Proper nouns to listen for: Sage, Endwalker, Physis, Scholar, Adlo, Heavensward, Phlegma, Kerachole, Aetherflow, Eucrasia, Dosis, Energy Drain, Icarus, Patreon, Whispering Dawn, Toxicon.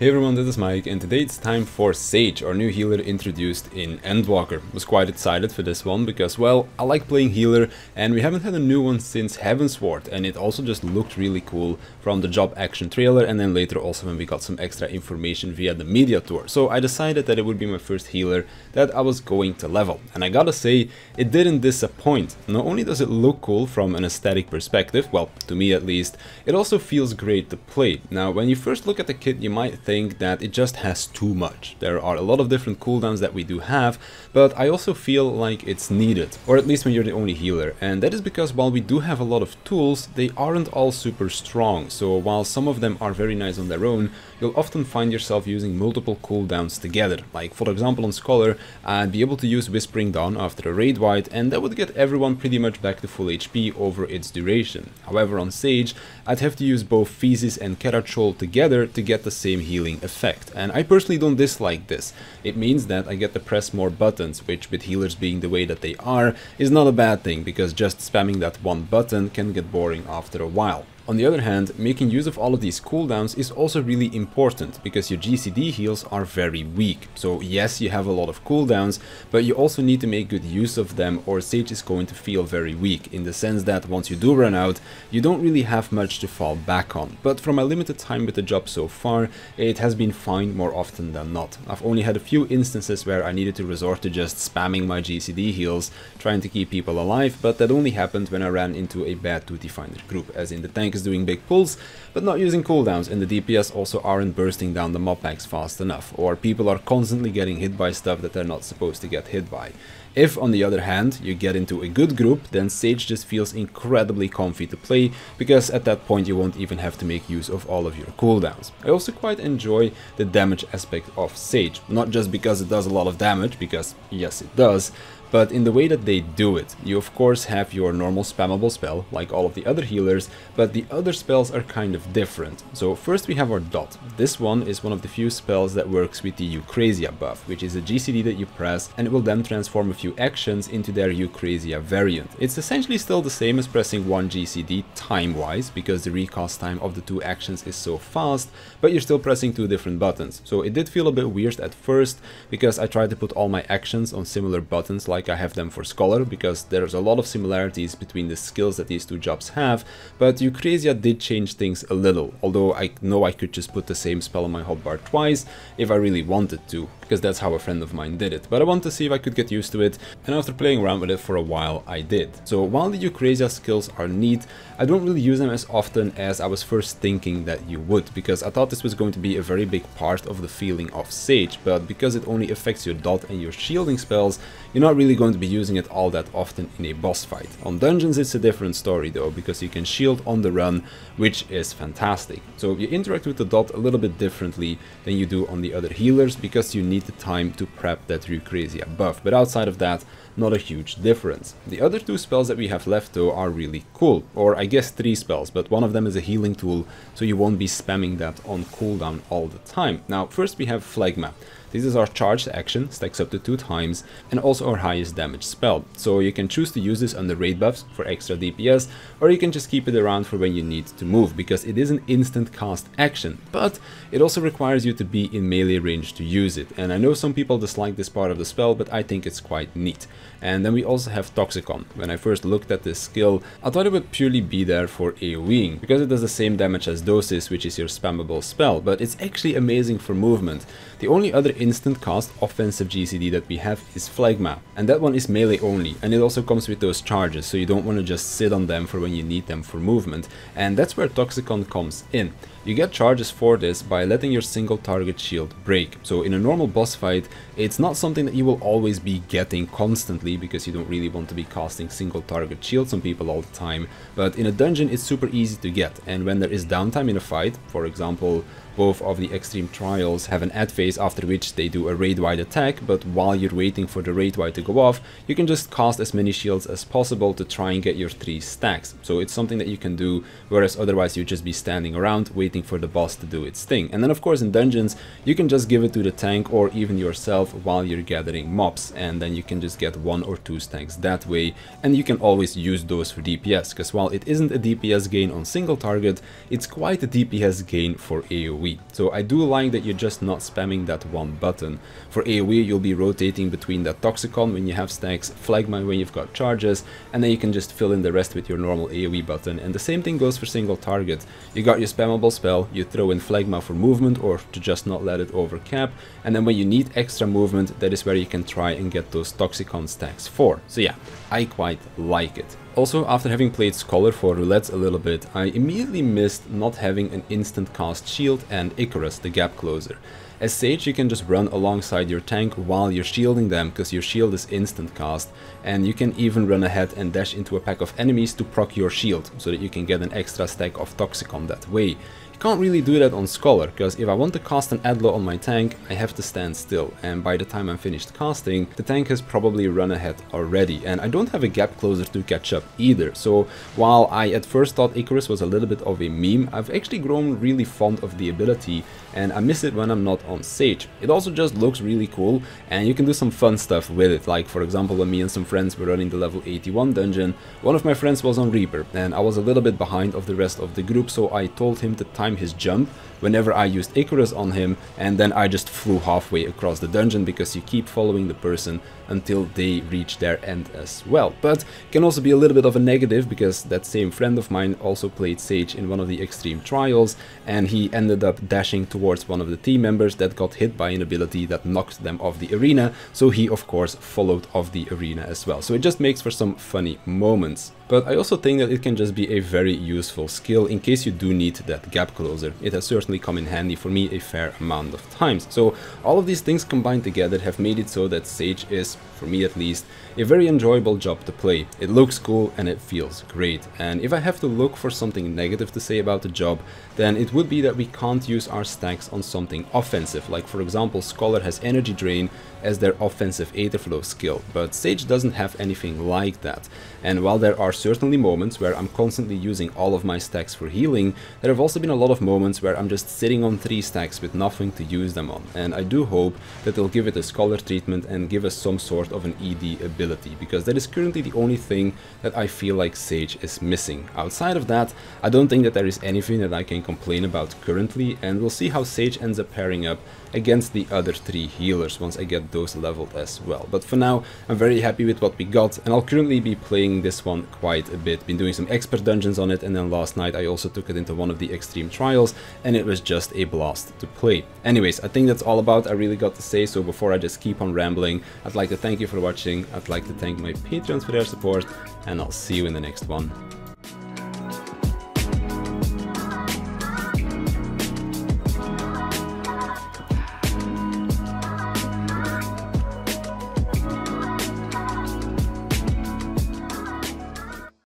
Hey everyone, this is Mike, and today it's time for Sage, our new healer introduced in Endwalker. Was quite excited for this one because, well, I like playing healer and we haven't had a new one since Heavensward, and it also just looked really cool from the job action trailer and then later also when we got some extra information via the media tour. So I decided that it would be my first healer that I was going to level, and I gotta say, it didn't disappoint. Not only does it look cool from an aesthetic perspective, well, to me at least, it also feels great to play. Now, when you first look at the kit, you might think that it just has too much. There are a lot of different cooldowns that we do have, but I also feel like it's needed, or at least when you're the only healer. And that is because while we do have a lot of tools, they aren't all super strong. So while some of them are very nice on their own, you'll often find yourself using multiple cooldowns together. Like for example on Scholar, I'd be able to use Whispering Dawn after a raid wide, and that would get everyone pretty much back to full HP over its duration. However on Sage, I'd have to use both Physis and Kerachole together to get the same healing effect, and I personally don't dislike this. It means that I get to press more buttons, which with healers being the way that they are is not a bad thing, because just spamming that one button can get boring after a while. On the other hand, making use of all of these cooldowns is also really important, because your GCD heals are very weak. So yes, you have a lot of cooldowns, but you also need to make good use of them, or Sage is going to feel very weak, in the sense that once you do run out, you don't really have much to fall back on. But from my limited time with the job so far, it has been fine more often than not. I've only had a few instances where I needed to resort to just spamming my GCD heals, trying to keep people alive, but that only happened when I ran into a bad duty finder group, as in the tank doing big pulls but not using cooldowns, and the DPS also aren't bursting down the mob packs fast enough, or people are constantly getting hit by stuff that they're not supposed to get hit by. If, on the other hand, you get into a good group, then Sage just feels incredibly comfy to play, because at that point you won't even have to make use of all of your cooldowns. I also quite enjoy the damage aspect of Sage, not just because it does a lot of damage, because yes it does, but in the way that they do it. You of course have your normal spammable spell, like all of the other healers, but the other spells are kind of different. So first we have our dot. This one is one of the few spells that works with the Eucrasia buff, which is a GCD that you press, and it will then transform a few actions into their Eucrasia variant. It's essentially still the same as pressing one GCD time-wise, because the recast time of the two actions is so fast, but you're still pressing two different buttons. So it did feel a bit weird at first, because I tried to put all my actions on similar buttons, like I have them for Scholar, because there's a lot of similarities between the skills that these two jobs have, but Eucrasia did change things a little, although I know I could just put the same spell on my hotbar twice if I really wanted to, because that's how a friend of mine did it, but I wanted to see if I could get used to it, and after playing around with it for a while, I did. So while the Eucrasia skills are neat, I don't really use them as often as I was first thinking that you would, because I thought this was going to be a very big part of the feeling of Sage, but because it only affects your dot and your shielding spells, you're not really going to be using it all that often in a boss fight. On dungeons it's a different story though, because you can shield on the run, which is fantastic. So you interact with the dot a little bit differently than you do on the other healers, because you need the time to prep that Eucrasia buff, but outside of that, not a huge difference. The other two spells that we have left though are really cool, or I guess three spells, but one of them is a healing tool, so you won't be spamming that on cooldown all the time. Now first we have Phlegma. This is our charged action, stacks up to 2 times, and also our highest damage spell. So you can choose to use this under raid buffs for extra DPS, or you can just keep it around for when you need to move, because it is an instant cast action, but it also requires you to be in melee range to use it. And I know some people dislike this part of the spell, but I think it's quite neat. And then we also have Toxicon. When I first looked at this skill, I thought it would purely be there for AoEing, because it does the same damage as Dosis, which is your spammable spell, but it's actually amazing for movement. The only other instant cast offensive GCD that we have is Phlegma, and that one is melee only, and it also comes with those charges, so you don't want to just sit on them for when you need them for movement, and that's where Toxicon comes in. You get charges for this by letting your single target shield break. So in a normal boss fight, it's not something that you will always be getting constantly, because you don't really want to be casting single target shields on people all the time, but in a dungeon it's super easy to get, and when there is downtime in a fight, for example, both of the extreme trials have an ad phase after which they do a raid-wide attack, but while you're waiting for the raid-wide to go off, you can just cast as many shields as possible to try and get your 3 stacks. So it's something that you can do, whereas otherwise you'd just be standing around waiting waiting for the boss to do its thing. And then of course in dungeons you can just give it to the tank or even yourself while you're gathering mobs, and then you can just get one or two stacks that way, and you can always use those for DPS, because while it isn't a DPS gain on single target, it's quite a DPS gain for AoE. So I do like that you're just not spamming that one button. For AoE you'll be rotating between that Toxicon when you have stacks, Phlegma when you've got charges, and then you can just fill in the rest with your normal AoE button. And the same thing goes for single target. You got your spammable spell, you throw in Phlegma for movement or to just not let it overcap, and then when you need extra movement, that is where you can try and get those Toxicon stacks for. So yeah, I quite like it. Also, after having played Scholar for Roulette a little bit, I immediately missed not having an instant cast shield and Icarus, the gap closer. As Sage, you can just run alongside your tank while you're shielding them, because your shield is instant cast, and you can even run ahead and dash into a pack of enemies to proc your shield, so that you can get an extra stack of Toxicon that way. You can't really do that on Scholar, because if I want to cast an Adlo on my tank, I have to stand still, and by the time I'm finished casting, the tank has probably run ahead already, and I don't have a gap closer to catch up either. So while I at first thought Icarus was a little bit of a meme, I've actually grown really fond of the ability, and I miss it when I'm not on Sage. It also just looks really cool, and you can do some fun stuff with it, like for example when me and some friends were running the level 81 dungeon, one of my friends was on Reaper, and I was a little bit behind of the rest of the group, so I told him to time his jump whenever I used Icarus on him, and then I just flew halfway across the dungeon, because you keep following the person until they reach their end as well. But it can also be a little bit of a negative, because that same friend of mine also played Sage in one of the extreme trials, and he ended up dashing towards one of the team members that got hit by an ability that knocked them off the arena, so he of course followed off the arena as well. So it just makes for some funny moments. But I also think that it can just be a very useful skill in case you do need that gap closer. It has certainly come in handy for me a fair amount of times. So all of these things combined together have made it so that Sage is, for me at least, a very enjoyable job to play. It looks cool and it feels great. And if I have to look for something negative to say about the job, then it would be that we can't use our stacks on something offensive. Like for example, Scholar has Energy Drain as their offensive Aetherflow skill, but Sage doesn't have anything like that. And while there are certainly moments where I'm constantly using all of my stacks for healing, there have also been a lot of moments where I'm just sitting on 3 stacks with nothing to use them on, and I do hope that they'll give it a Scholar treatment and give us some sort of an ED ability, because that is currently the only thing that I feel like Sage is missing. Outside of that, I don't think that there is anything that I can complain about currently, and we'll see how Sage ends up pairing up against the other 3 healers once I get those leveled as well. But for now, I'm very happy with what we got, and I'll currently be playing this one quite a bit. Been doing some expert dungeons on it, and then last night I also took it into one of the extreme trials, and it was just a blast to play. Anyways, I think that's all about I really got to say, so before I just keep on rambling, I'd like to thank you for watching, I'd like to thank my Patreons for their support, and I'll see you in the next one.